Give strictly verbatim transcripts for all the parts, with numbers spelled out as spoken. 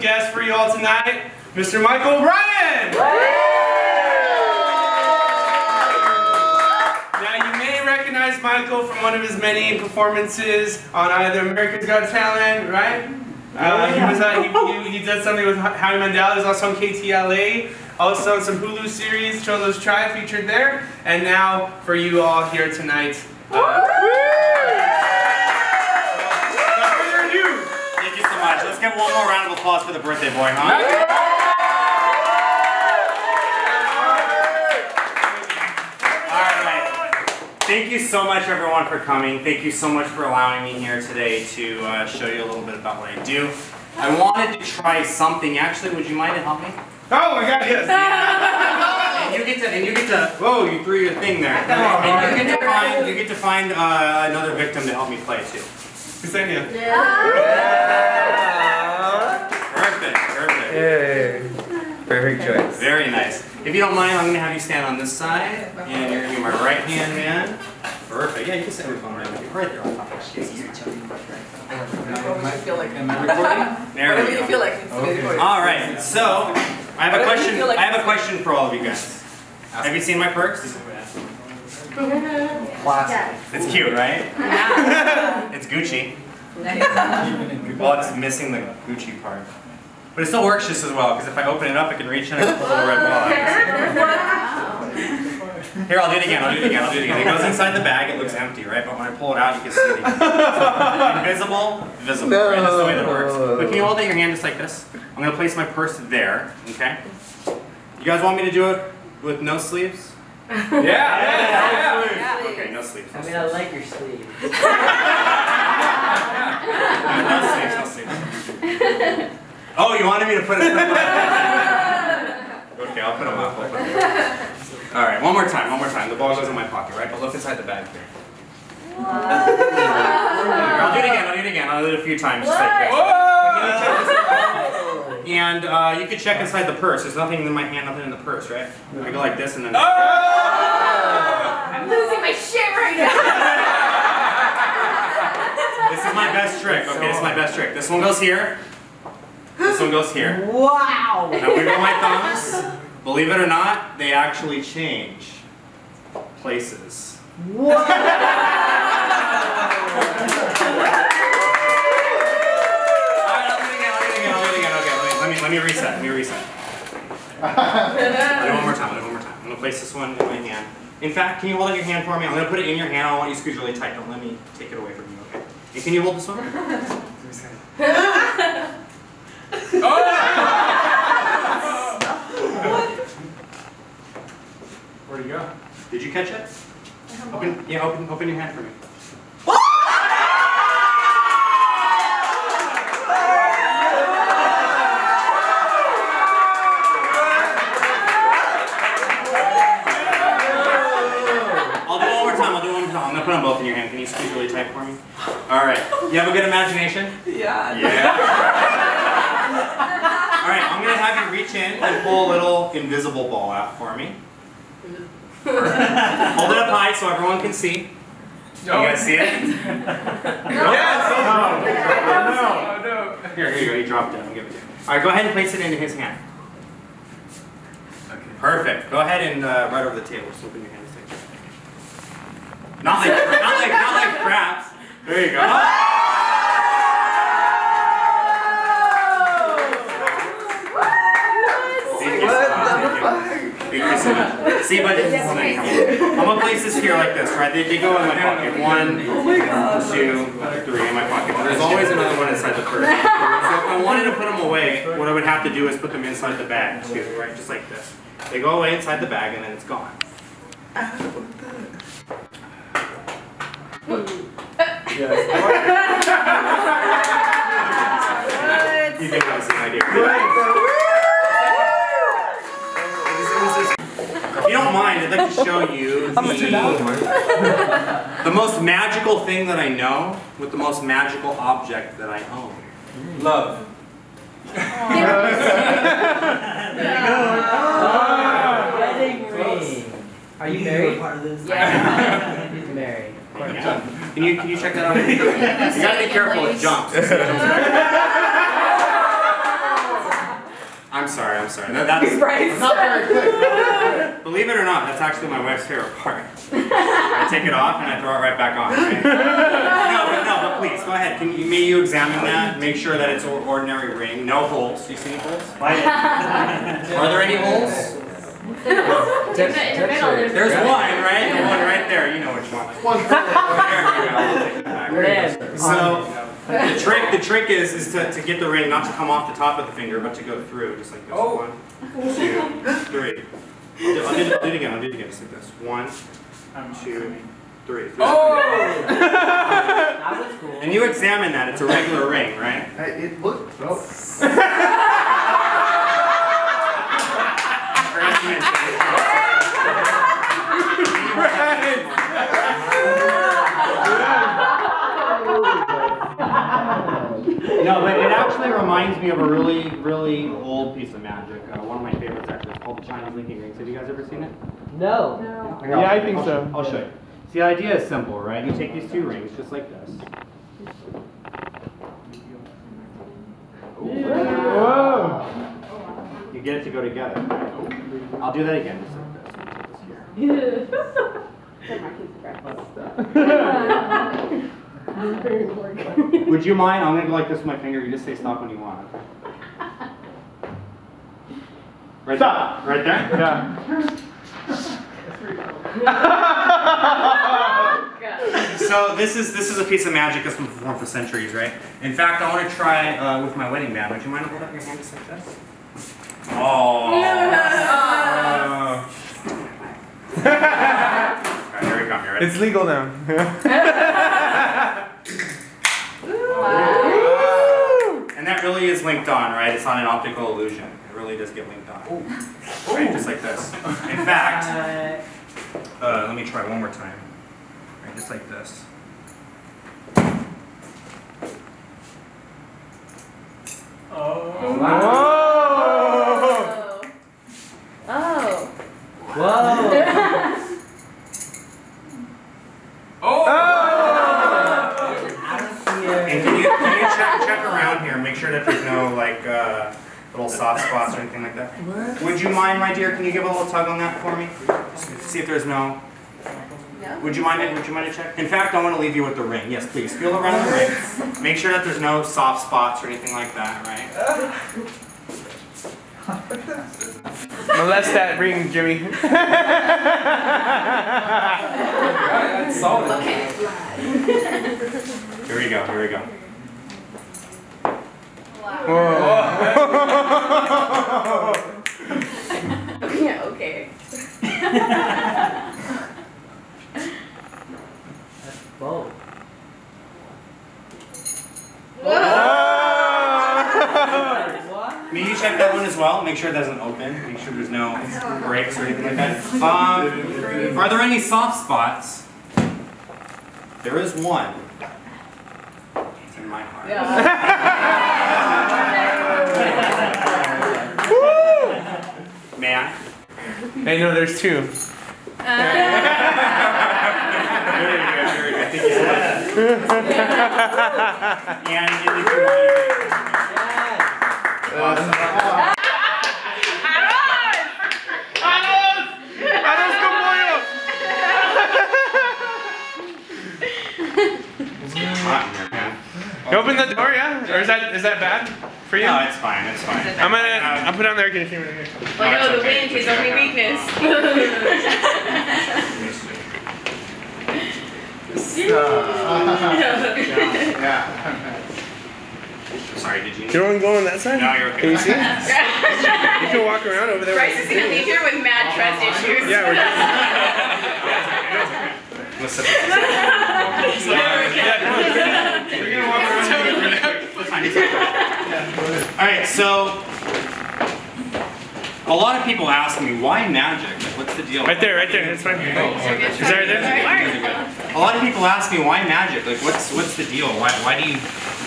special guest for you all tonight, Mister Michael O'Brien! Now you may recognize Michael from one of his many performances on either America's Got Talent, right? Uh, he, was, uh, he, he, he did something with Harry Mandela. He's also on K T L A, also in some Hulu series, Cholo's Tribe featured there, and now for you all here tonight. Uh, Thank you so much. Let's give one more round of applause for the birthday boy, huh? Alright, thank you so much everyone for coming. Thank you so much for allowing me here today to uh, show you a little bit about what I do. I wanted to try something. Actually, would you mind to help me? Oh my god, yes! and you get to, and you get to, whoa, you threw your thing there. And you get to find, you get to find uh, another victim to help me play too. Ksenia. Yeah. Yeah. Perfect, perfect. Yay. Perfect choice. Very nice. If you don't mind, I'm going to have you stand on this side, and you're going to be my right hand man. Perfect. Yeah, you can set your phone right there. Right there on top. I feel like I'm recording. There we go. You feel like it's recording. All right, so... I have a question. I have a question for all of you guys. Have you seen my perks? Classic. It's cute, right? It's Gucci. Well, it's missing the Gucci part, but it still works just as well because if I open it up, I can reach in and pull the little red ball. Here, I'll do it again. I'll do it again. I'll do it again. It goes inside the bag. It looks empty, right? But when I pull it out, you can see it. Invisible, visible. No. Right? That's the way that works. But can you hold out your hand just like this? I'm going to place my purse there, okay? You guys want me to do it with no sleeves? Yeah! yeah, yeah, yeah. Sleeves. Okay, no sleeves. No I mean, sleeves. I like your sleeves. no, no sleeves, no sleeves. Oh, you wanted me to put it in the pocket? Okay, I'll put them up. I'll put them up. All right, one more time, one more time. The ball goes in my pocket, right? But look inside the bag here. I'll do it again, I'll do it again. I'll do it a few times. Just like that. And uh, you can check inside the purse. There's nothing in my hand, nothing in the purse, right? I go like this and then... Oh! I'm losing my shit right now! This is my best trick. Okay, this is my best trick. This one goes here. This one goes here. Wow! Now wiggle my thumbs. Believe it or not, they actually change places. What? Let me reset, let me reset. I'll do it one more time, I'll do it one more time. I'm going to place this one in my hand. In fact, can you hold out your hand for me? I'm going to put it in your hand. I want you to squeeze really tight. Don't let me take it away from you, okay? And can you hold this one? Oh! Where'd it go? Did you catch it? Open, yeah, open, open your hand for me. Put them both in your hand. Can you squeeze really tight for me? All right. You have a good imagination? Yeah. Yeah. All right. I'm going to have you reach in and pull a little invisible ball out for me. Hold it up high so everyone can see. You guys see it? Yes! Oh, no. Oh, no. Here, here you go. You dropped it. I'll give it to you. All right. Go ahead and place it into his hand. Okay. Perfect. Go ahead and uh, right over the table. Just open your hand. Not like, not like, not like craps. There you go. Oh! Thank you so much. Thank you so much. See, but this is nice. I'm gonna place this here like this, right? They, they go in my pocket. One, two, three in my pocket. There's always another one inside the purse. So if I wanted to put them away, what I would have to do is put them inside the bag too, right? Just like this. They go away inside the bag, and then it's gone. Yes. You think that was an idea. Right. If you don't mind, I'd like to show you the, the most magical thing that I know with the most magical object that I own. Love. Wedding ring. Are you married? Part of this? Yeah. He's married. Yeah. Can you, can you check that out? You gotta be careful, it jumps. I'm sorry, I'm sorry. That, that's right. Not very good. Believe it or not, that's actually my wife's favorite part. I take it off and I throw it right back on. Right? No, but no, but please, go ahead. Can you, may you examine that? Make sure that it's an ordinary ring. No holes. Do you see any holes? Are there any holes? There's, in the, in the middle, there's, there's one, right? The one right there. You know which one. One there you go. So. The trick, the trick is, is to, to get the ring not to come off the top of the finger, but to go through, just like this. Oh. One, two, three. I'll do, I'll do, I'll do it again. I'll do it again. Just like this. One, two, three. Oh! That was cool. And you examine that. It's a regular ring, right? Uh, it looked. Oh. No, but it actually reminds me of a really, really old piece of magic. Uh, one of my favorites actually is called the Chinese Linking Rings. Have you guys ever seen it? No. no. Yeah, yeah, I think I'll, so. I'll show you. See, the idea is simple, right? You take these two rings just like this. Whoa. You get it to go together. I'll do that again just like this. Yeah. Would you mind? I'm going to go like this with my finger. You just say stop when you want. Right stop! There. Right there? Yeah. So this is this is a piece of magic that's been performed for centuries, right? In fact, I want to try uh, with my wedding band. Would you mind holding up your hand just like this? Oh. Yeah. Oh. All right, here we go. You ready? It's legal now. And that really is linked on, right? It's not an optical illusion. It really does get linked on. Ooh. Right, just like this. In fact, uh, let me try one more time. Right, just like this. Oh. Wow. Oh. Oh. Whoa. Make sure that there's no like uh, little soft spots or anything like that. What? Would you mind, my dear? Can you give a little tug on that for me? See if there's no. No. Would you mind it? Would you mind to check? In fact, I want to leave you with the ring. Yes, please. Feel around the ring. Make sure that there's no soft spots or anything like that, right? Molest that ring, Jimmy. That's solid. Okay. Here we go. Here we go. Whoa. Yeah, okay. That's bold. Whoa! Whoa. May you check that one as well? Make sure it doesn't open. Make sure there's no breaks or anything like that. Um, are there any soft spots? There is one. It's in my heart. Yeah. Man. Hey, no, there's two. Uh, there you go, there you go. I think you said that. Yeah. Yeah. Awesome. Open the door, yeah? Or is that is that bad for you? No, it's fine. It's fine. It's I'm gonna um, I'll put on the air conditioner. Right here. Oh no, no the okay. wind is only weakness. Yeah. Sorry, did you? You don't want to go on that side? No, you're okay. Can you see? You can walk around over there. Bryce is gonna leave here with mad trust issues. Yeah, we're good. Let's sit. Alright, so a lot of people ask me, why magic? Like, what's the deal? Right there, right there. That's fine. Oh, oh, is that right there? A lot of people ask me, why magic? Like, what's what's the deal? Why why do you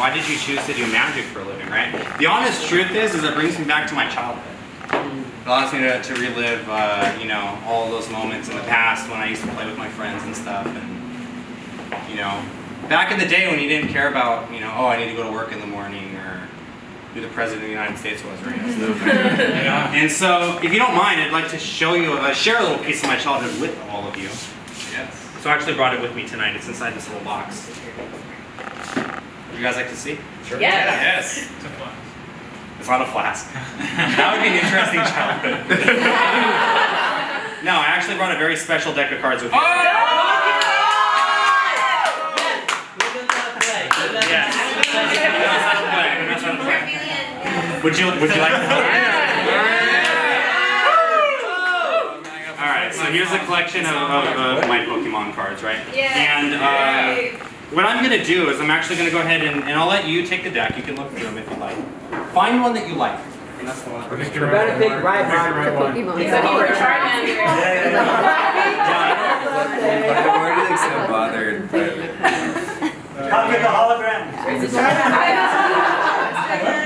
why did you choose to do magic for a living, right? The honest truth is, is it brings me back to my childhood. It allows me to, to relive, uh, you know, all those moments in the past when I used to play with my friends and stuff, and you know. Back in the day when you didn't care about, you know, oh, I need to go to work in the morning, or who the president of the United States was right now. So. Yeah. And so, if you don't mind, I'd like to show you, uh, share a little piece of my childhood with all of you. Yes. So I actually brought it with me tonight. It's inside this little box. Would you guys like to see? Sure. Yes. Yes. It's a flask. It's not a flask. That would be an interesting childhood. No, I actually brought a very special deck of cards with me. Oh! Yes. Would you would you like to help? Yeah. Alright, so here's a collection of, of, of my Pokemon cards, right? Yeah. And uh, what I'm gonna do is I'm actually gonna go ahead and, and I'll let you take the deck. You can look through them if you like. Find one that you like. And that's the one. We're going to pick Rhydon right one. Pokemon. He's looking for Charmander. Yeah, yeah. Why do you think so bothered? I'll get the hologram.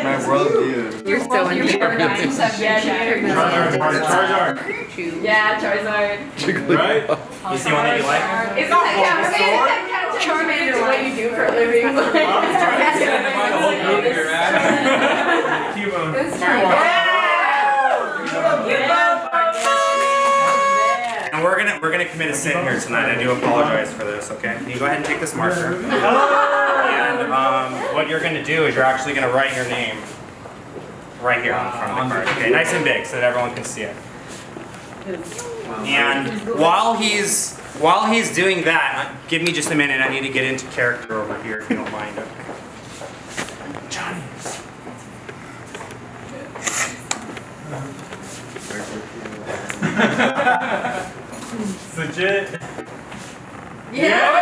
My worldview. You're so unfair. Charizard. Yeah, Charizard. Right? You see one that you like? It's not that count. Charmander, what you do for a living. Cubone. And we're gonna we're gonna commit a sin here tonight. I do apologize for this. Okay, you go ahead and take this marker. And um, what you're gonna do is you're actually gonna write your name right here on the front of the card. Okay, nice and big so that everyone can see it. And while he's While he's doing that, give me just a minute. I need to get into character over here, if you don't mind. Okay. Johnny. Legit. Yeah. Yeah.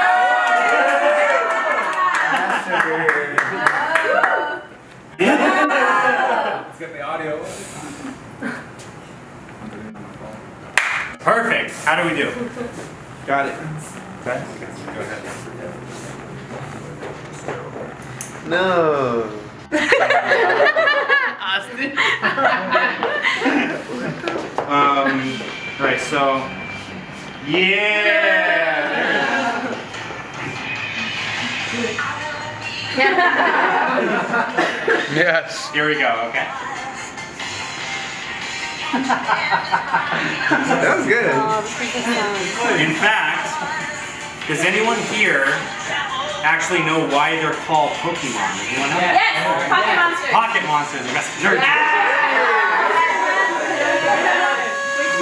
Yeah. Let's get the audio. Perfect. How do we do? Got it. Okay. Go ahead. No. Austin. um. Right. So. Yeah. Yes. Here we go. Okay. That was good. In fact, does anyone here actually know why they're called Pokemon? Anyone else? Yes, oh, pocket yeah. monsters. Pocket monsters. Yes. Yes.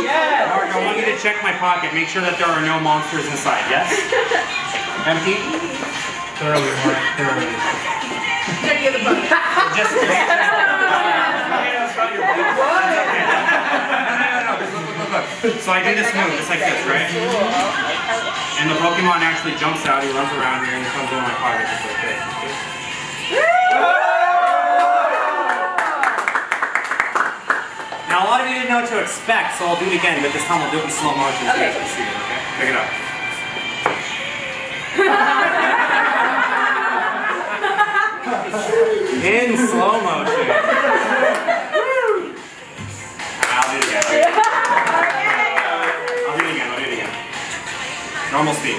Yes. All right, I want you to check my pocket. Make sure that there are no monsters inside. Yes. Empty. Thoroughly. Thoroughly. Just. So I do this move, just like this, right? And the Pokemon actually jumps out, he runs around here, and he comes in my pocket just like this. Now a lot of you didn't know what to expect, so I'll do it again, but this time I'll do it in slow motion. Okay. So you guys can see it, okay? Pick it up. In slow motion. I'll do it again. Right? Normal speed.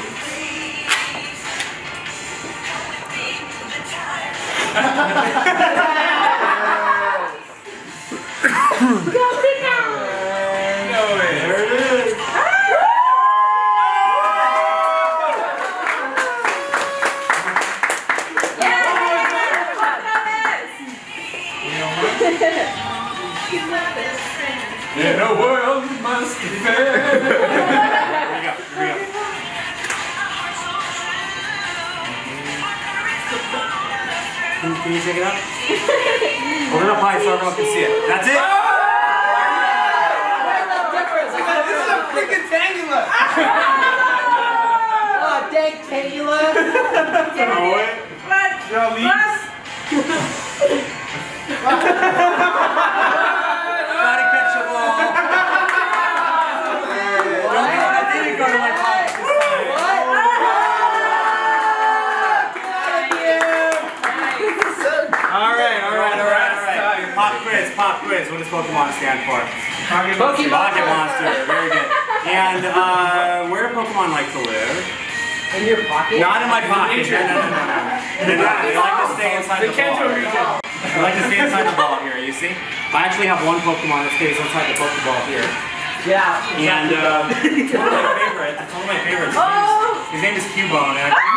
Yeah, no world must be fair. Can you check it out? We're gonna apply it so everyone can see it. That's it! Oh! This is a freaking Tangula! Oh, dang Tangula! Oh, what? What? Not catchable! I didn't go to my pocket. Pop quiz, what does Pokemon stand for? Pocket Monster. Pocket Monster, very good. And uh, where do Pokemon like to live? In your pocket? Not in my pocket. No, no, no, no. They like to stay inside the ball. I like to stay inside the ball here, you see? I actually have one Pokemon that stays inside the Pokeball here. Yeah. And uh, it's one of my favorites. It's one of my favorites. Oh. His name is Cubone. And I